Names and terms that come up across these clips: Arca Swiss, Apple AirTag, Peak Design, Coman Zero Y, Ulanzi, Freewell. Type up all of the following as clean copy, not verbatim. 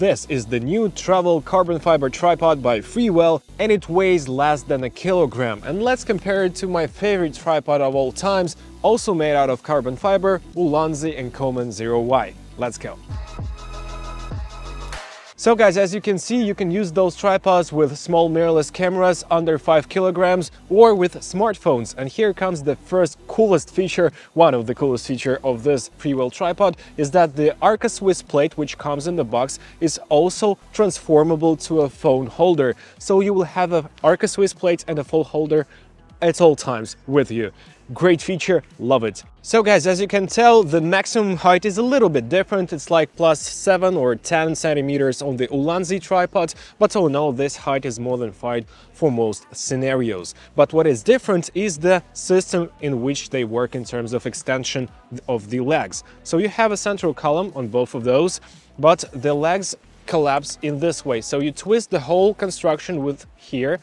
This is the new travel carbon fiber tripod by Freewell, and it weighs less than a kilogram. And let's compare it to my favorite tripod of all times, also made out of carbon fiber, Ulanzi and Coman Zero Y. Let's go. So guys, as you can see, you can use those tripods with small mirrorless cameras under 5 kilograms or with smartphones. And here comes the first coolest feature. One of the coolest features of this Freewell tripod is that the Arca Swiss plate, which comes in the box, is also transformable to a phone holder. So you will have an Arca Swiss plate and a phone holder at all times with you. Great feature, love it. So guys, as you can tell, the maximum height is a little bit different. It's like plus 7 or 10 centimeters on the Ulanzi tripod, but oh no, this height is more than fine for most scenarios. But what is different is the system in which they work in terms of extension of the legs. So you have a central column on both of those, but the legs collapse in this way. So you twist the whole construction with here,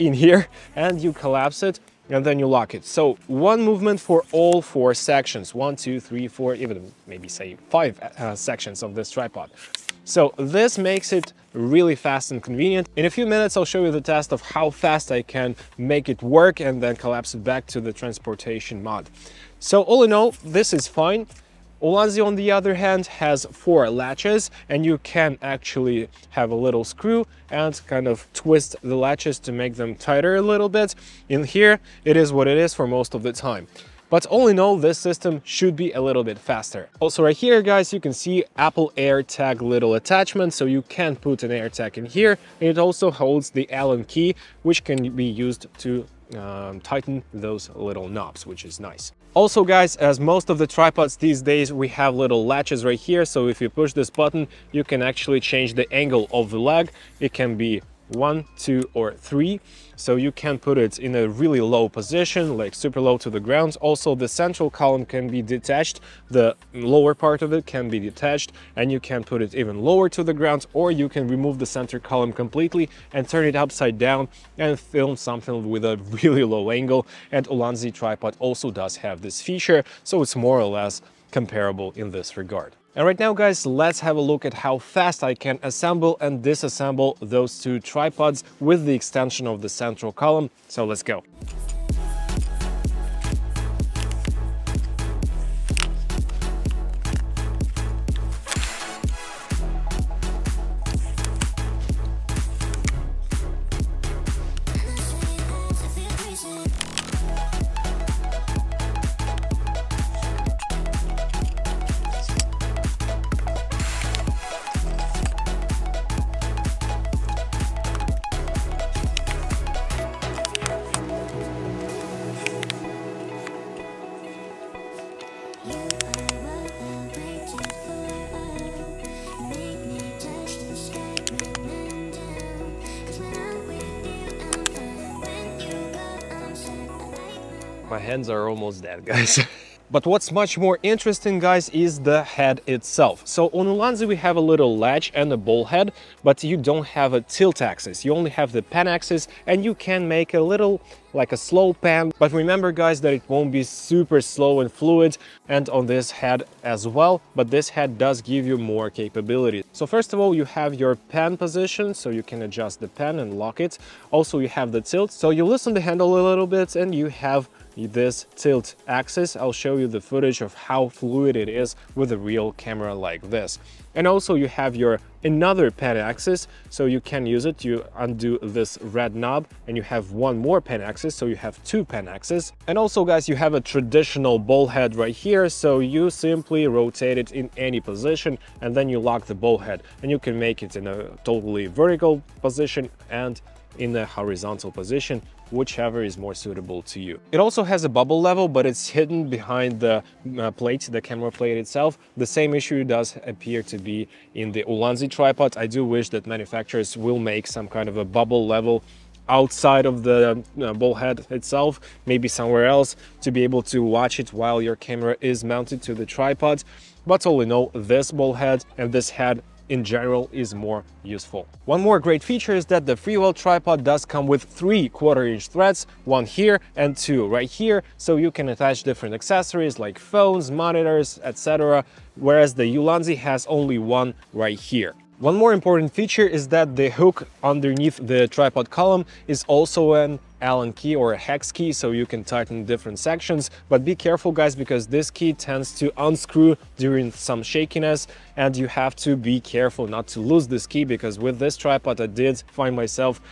in here, and you collapse it, and then you lock it. So one movement for all 4 sections, 1, 2, 3, 4, even maybe say 5 sections of this tripod. So this makes it really fast and convenient. In a few minutes, I'll show you the test of how fast I can make it work and then collapse it back to the transportation mod. So all in all, this is fine. Ulanzi, on the other hand, has 4 latches, and you can actually have a little screw and kind of twist the latches to make them tighter a little bit. In here, it is what it is for most of the time. But all in all, this system should be a little bit faster. Also right here, guys, you can see Apple AirTag little attachment, so you can put an AirTag in here. And it also holds the Allen key, which can be used to tighten those little knobs, which is nice. Also guys, as most of the tripods these days, we have little latches right here, so if you push this button, you can actually change the angle of the leg. It can be 1, 2, or 3, so you can put it in a really low position, like super low to the ground. Also, the central column can be detached, the lower part of it can be detached, and you can put it even lower to the ground, or you can remove the center column completely and turn it upside down and film something with a really low angle. And Ulanzi tripod also does have this feature, so it's more or less comparable in this regard. And right now, guys, let's have a look at how fast I can assemble and disassemble those 2 tripods with the extension of the central column. So let's go. My hands are almost dead, guys. But what's much more interesting, guys, is the head itself. So on Ulanzi we have a little latch and a ball head, but you don't have a tilt axis. You only have the pan axis, and you can make a little, like a slow pan. But remember, guys, that it won't be super slow and fluid, and on this head as well, but this head does give you more capability. So first of all, you have your pan position, so you can adjust the pan and lock it. Also, you have the tilt, so you loosen the handle a little bit, and you have this tilt axis. I'll show you the footage of how fluid it is with a real camera like this. And also you have your another pan axis, so you can use it. You undo this red knob and you have one more pan axis, so you have 2 pan axes. And also, guys, you have a traditional ball head right here, so you simply rotate it in any position and then you lock the ball head, and you can make it in a totally vertical position and in a horizontal position, whichever is more suitable to you. It also has a bubble level, but it's hidden behind the plate, the camera plate itself. The same issue does appear to be in the Ulanzi tripod. I do wish that manufacturers will make some kind of a bubble level outside of the ball head itself, maybe somewhere else, to be able to watch it while your camera is mounted to the tripod. But all in all, this ball head and this head in general is more useful. One more great feature is that the Freewell tripod does come with 3 quarter-inch threads, one here and 2 right here, so you can attach different accessories like phones, monitors, etc., whereas the Ulanzi has only one right here. One more important feature is that the hook underneath the tripod column is also an Allen key or a hex key, so you can tighten different sections. But be careful, guys, because this key tends to unscrew during some shakiness, and you have to be careful not to lose this key, because with this tripod I did find myself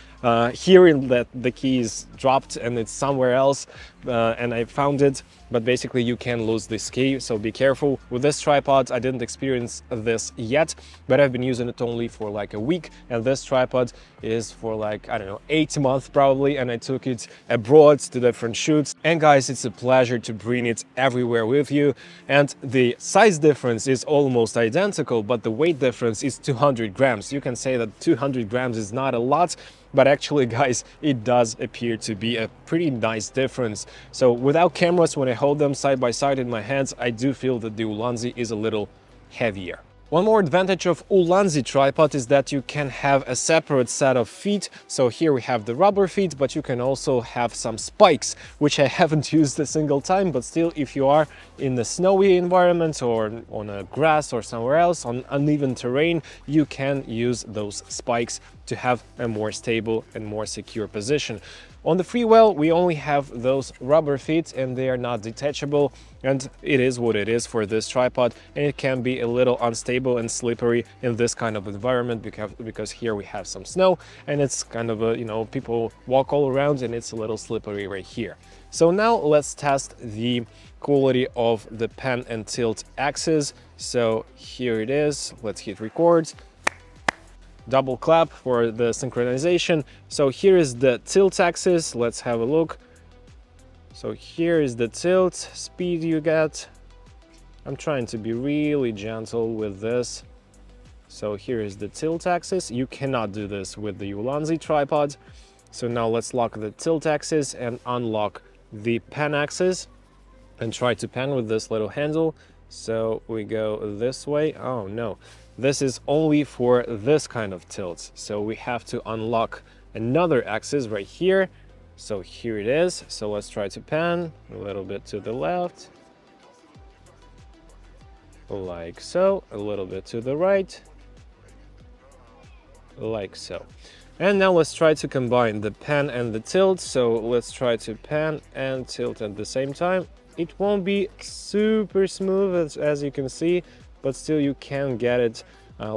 hearing that the key is dropped and it's somewhere else, and I found it, but basically you can lose this key, so be careful. With this tripod I didn't experience this yet, but I've been using it only for like a week, and this tripod is for like, I don't know, 8 months probably, and I took it abroad to different shoots, and guys, it's a pleasure to bring it everywhere with you. And the size difference is almost identical, but the weight difference is 200 grams. You can say that 200 grams is not a lot, but actually, guys, it does appear to be a pretty nice difference. So without cameras, when I hold them side by side in my hands, I do feel that the Ulanzi is a little heavier. One more advantage of Ulanzi tripod is that you can have a separate set of feet. So here we have the rubber feet, but you can also have some spikes, which I haven't used a single time, but still, if you are in a snowy environment or on a grass or somewhere else on uneven terrain, you can use those spikes to have a more stable and more secure position. On the Freewell, we only have those rubber feet and they are not detachable, and it is what it is for this tripod, and it can be a little unstable and slippery in this kind of environment, because here we have some snow and it's kind of a, you know, people walk all around and it's a little slippery right here. So now let's test the quality of the pan and tilt axis. So here it is, let's hit record. Double clap for the synchronization. So here is the tilt axis, let's have a look. So here is the tilt speed you get. I'm trying to be really gentle with this. So here is the tilt axis. You cannot do this with the Ulanzi tripod. So now let's lock the tilt axis and unlock the pan axis and try to pan with this little handle. So we go this way. Oh no. This is only for this kind of tilts, so we have to unlock another axis right here. So here it is. So let's try to pan a little bit to the left, like so, a little bit to the right, like so. And now let's try to combine the pan and the tilt. So let's try to pan and tilt at the same time. It won't be super smooth, as you can see, but still you can get it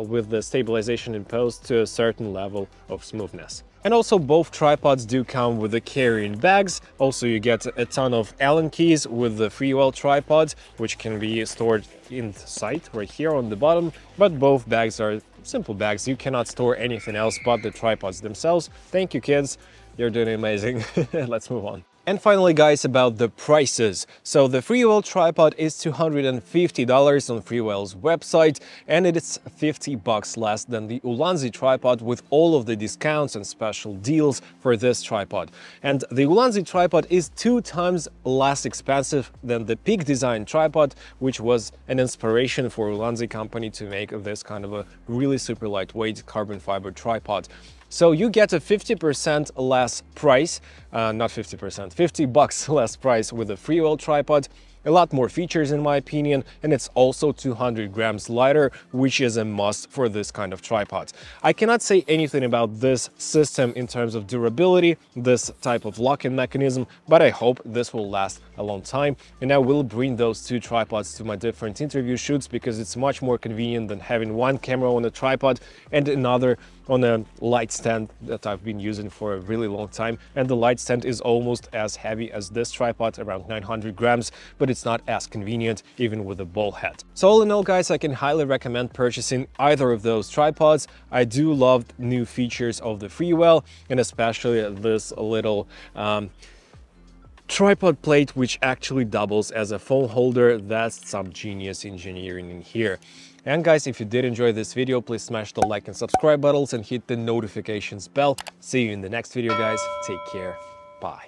with the stabilization in post to a certain level of smoothness. And also both tripods do come with the carrying bags. Also you get a ton of Allen keys with the Freewell tripod, which can be stored inside right here on the bottom, but both bags are simple bags. You cannot store anything else but the tripods themselves. Thank you, kids, you're doing amazing. Let's move on. And finally, guys, about the prices. So the Freewell tripod is $250 on Freewell's website, and it is $50 less than the Ulanzi tripod with all of the discounts and special deals for this tripod. And the Ulanzi tripod is 2 times less expensive than the Peak Design tripod, which was an inspiration for Ulanzi company to make this kind of a really super lightweight carbon fiber tripod. So you get a 50% less price, not 50%, $50 less price with a Freewell tripod, a lot more features in my opinion, and it's also 200 grams lighter, which is a must for this kind of tripod. I cannot say anything about this system in terms of durability, this type of lock-in mechanism, but I hope this will last a long time, and I will bring those two tripods to my different interview shoots, because it's much more convenient than having one camera on a tripod and another on a light stand that I've been using for a really long time, and the light stand is almost as heavy as this tripod, around 900 grams, but it's not as convenient even with a ball head. So all in all, guys, I can highly recommend purchasing either of those tripods. I do love new features of the Freewell, and especially this little tripod plate, which actually doubles as a phone holder. That's some genius engineering in here. And guys, if you did enjoy this video, please smash the like and subscribe buttons and hit the notifications bell. See you in the next video, guys. Take care. Bye.